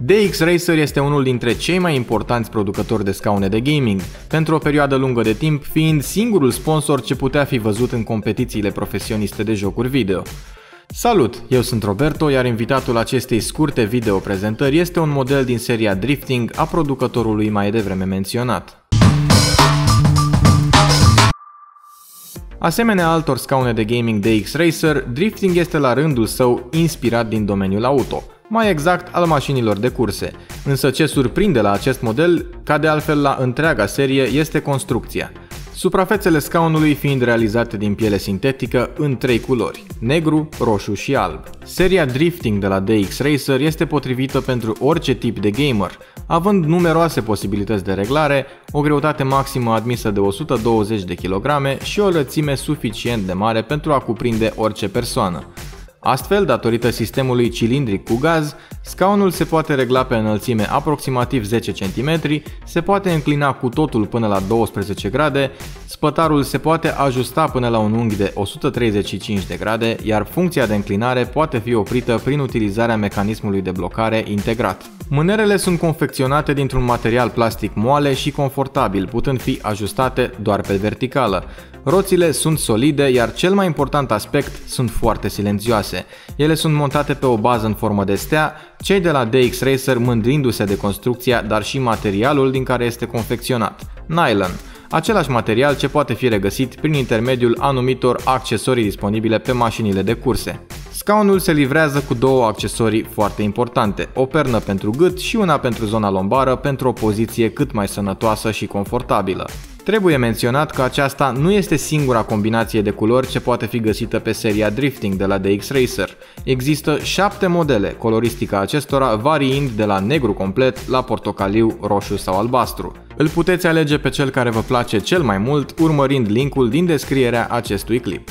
DXRacer este unul dintre cei mai importanți producători de scaune de gaming, pentru o perioadă lungă de timp fiind singurul sponsor ce putea fi văzut în competițiile profesioniste de jocuri video. Salut, eu sunt Roberto, iar invitatul acestei scurte video-prezentări este un model din seria Drifting a producătorului mai devreme menționat. Asemenea altor scaune de gaming DXRacer, Drifting este la rândul său inspirat din domeniul auto, mai exact al mașinilor de curse, însă ce surprinde la acest model, ca de altfel la întreaga serie, este construcția. Suprafețele scaunului fiind realizate din piele sintetică în trei culori, negru, roșu și alb. Seria Drifting de la DXRacer este potrivită pentru orice tip de gamer, având numeroase posibilități de reglare, o greutate maximă admisă de 120 de kg și o lățime suficient de mare pentru a cuprinde orice persoană. Astfel, datorită sistemului cilindric cu gaz, scaunul se poate regla pe înălțime aproximativ 10 cm, se poate înclina cu totul până la 12 grade, spătarul se poate ajusta până la un unghi de 135 de grade, iar funcția de înclinare poate fi oprită prin utilizarea mecanismului de blocare integrat. Mânerele sunt confecționate dintr-un material plastic moale și confortabil, putând fi ajustate doar pe verticală. Roțile sunt solide, iar cel mai important aspect, sunt foarte silențioase. Ele sunt montate pe o bază în formă de stea, cei de la DXRacer mândrindu-se de construcția, dar și materialul din care este confecționat, nylon, același material ce poate fi regăsit prin intermediul anumitor accesorii disponibile pe mașinile de curse. Scaunul se livrează cu două accesorii foarte importante, o pernă pentru gât și una pentru zona lombară pentru o poziție cât mai sănătoasă și confortabilă. Trebuie menționat că aceasta nu este singura combinație de culori ce poate fi găsită pe seria Drifting de la DXRacer. Există 7 modele, coloristica acestora variind de la negru complet la portocaliu, roșu sau albastru. Îl puteți alege pe cel care vă place cel mai mult urmărind linkul din descrierea acestui clip.